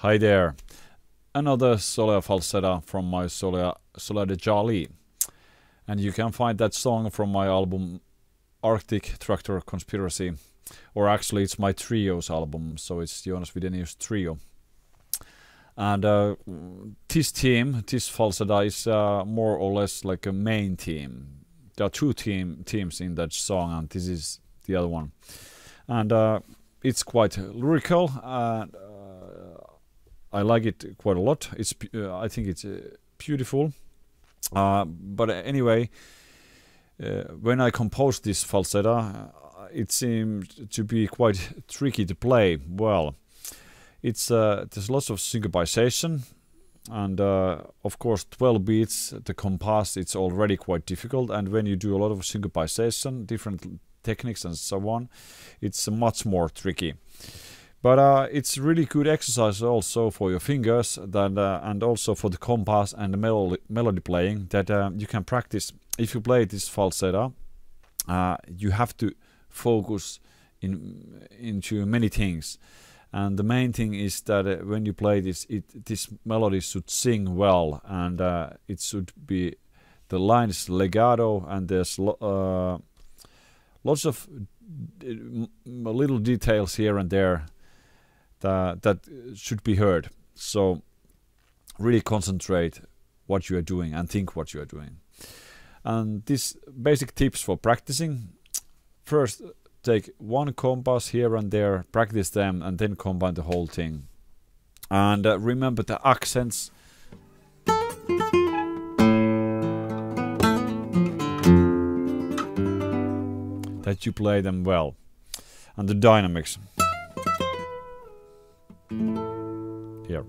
Hi there, another Solea Falseta from my Solea de Charlie, and you can find that song from my album Arktik Traktor Konspirazy, or actually it's my Trios album, so it's Joonas Widenius Trio. And this team, this falseta, is more or less like a main team. There are two teams in that song, and this is the other one. And it's quite lyrical, and I like it quite a lot. It's I think it's beautiful. But anyway, when I composed this falsetta, it seemed to be quite tricky to play well. It's there's lots of synchronization, and of course 12 beats, the compass, it's already quite difficult, and when you do a lot of synchronization, different techniques and so on, it's much more tricky. But it's really good exercise also for your fingers, that, and also for the compass and the melody playing, that you can practice. If you play this falsetta, you have to focus into many things. And the main thing is that when you play this, this melody should sing well, and it should be, the line is legato, and there's lots of little details here and there that should be heard. So really concentrate what you are doing and think what you are doing. And these basic tips for practicing: first, take one compass here and there, practice them, and then combine the whole thing. And remember the accents. That you play them well, and the dynamics here.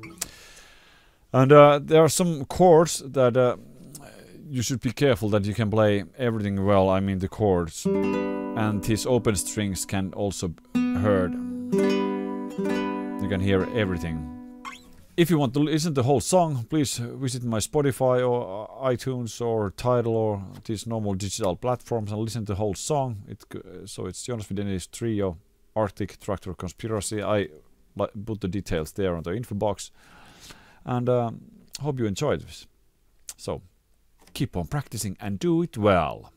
And there are some chords that you should be careful that you can play everything well. I mean the chords, and these open strings can also be heard. You can hear everything. If you want to listen to the whole song, please visit my Spotify or iTunes or Tidal or these normal digital platforms and listen to the whole song. So it's Joonas Widenius Trio, Arktik Traktor Konspirazy. I put the details there on the info box. And hope you enjoyed this. So keep on practicing and do it well.